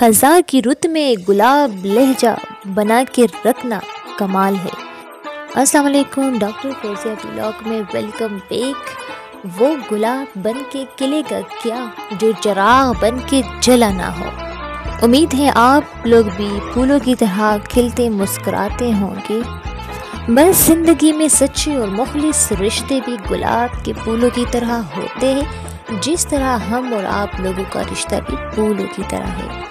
ख़ज़ा की रुत में गुलाब लहजा बना के रखना कमाल है। अस्सलाम वालेकुम, डॉक्टर फौजिया व्लॉग में वेलकम बैक। वो गुलाब बन के खिलेगा क्या जो चिराग बन के जला ना हो। उम्मीद है आप लोग भी फूलों की तरह खिलते मुस्कुराते होंगे। बस ज़िंदगी में सच्चे और मुखलिस रिश्ते भी गुलाब के फूलों की तरह होते हैं, जिस तरह हम और आप लोगों का रिश्ता भी फूलों की तरह है।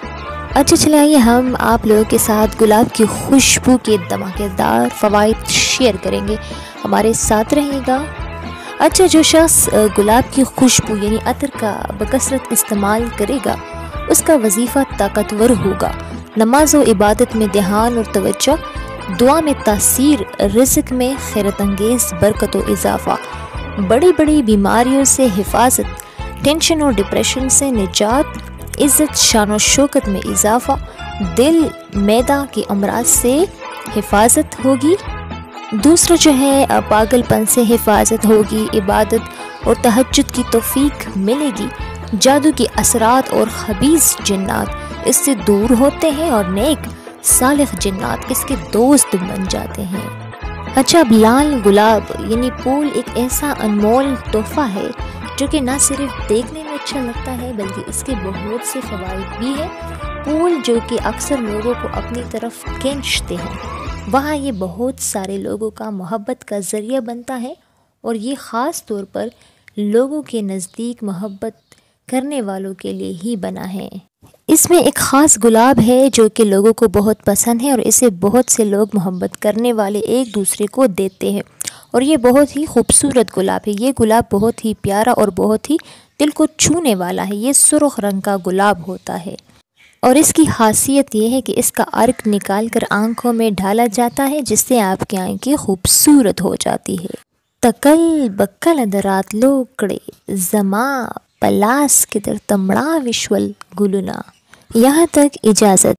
अच्छा चलाइए, हम आप लोगों के साथ गुलाब की खुशबू के धमाकेदार फ़वाइद शेयर करेंगे, हमारे साथ रहिएगा। अच्छा, जो शख्स गुलाब की खुशबू यानी अतर का बकसरत इस्तेमाल करेगा उसका वजीफ़ा ताकतवर होगा। नमाज व इबादत में ध्यान और तवज्जो, दुआ में तासीर, रिज़्क़ में खैरत अंगेज़ बरकत व इजाफ़ा, बड़ी बड़ी बीमारियों से हिफाजत, टेंशन और डिप्रेशन से निजात, इज़्ज़त शान और शौकत में इजाफ़ा, दिल मैदा के अमराज से हिफाजत होगी। दूसरा जो है पागलपन से हिफाजत होगी, इबादत और तहज्जुद की तौफीक मिलेगी, जादू के असरात और खबीस जिन्नात इससे दूर होते हैं और नेक सालिह जिन्नात इसके दोस्त बन जाते हैं। अच्छा, अब लाल गुलाब यानी फूल एक ऐसा अनमोल तोहफ़ा है जो कि ना सिर्फ देखने में अच्छा लगता है बल्कि इसके बहुत से फ़वाइद भी हैं। फूल जो कि अक्सर लोगों को अपनी तरफ खींचते हैं, वहाँ ये बहुत सारे लोगों का मोहब्बत का ज़रिया बनता है और ये ख़ास तौर पर लोगों के नज़दीक मोहब्बत करने वालों के लिए ही बना है। इसमें एक ख़ास गुलाब है जो कि लोगों को बहुत पसंद है और इसे बहुत से लोग मोहब्बत करने वाले एक दूसरे को देते हैं और ये बहुत ही खूबसूरत गुलाब है। ये गुलाब बहुत ही प्यारा और बहुत ही दिल को छूने वाला है। ये सुर्ख रंग का गुलाब होता है और इसकी खासियत यह है कि इसका अर्क निकाल कर आँखों में ढाला जाता है जिससे आपकी आँखें खूबसूरत हो जाती है। तकल बक्कल अंदरात लोकड़े जमा पलास किधर तमड़ा विश्वल गुलुना। यहाँ तक इजाज़त।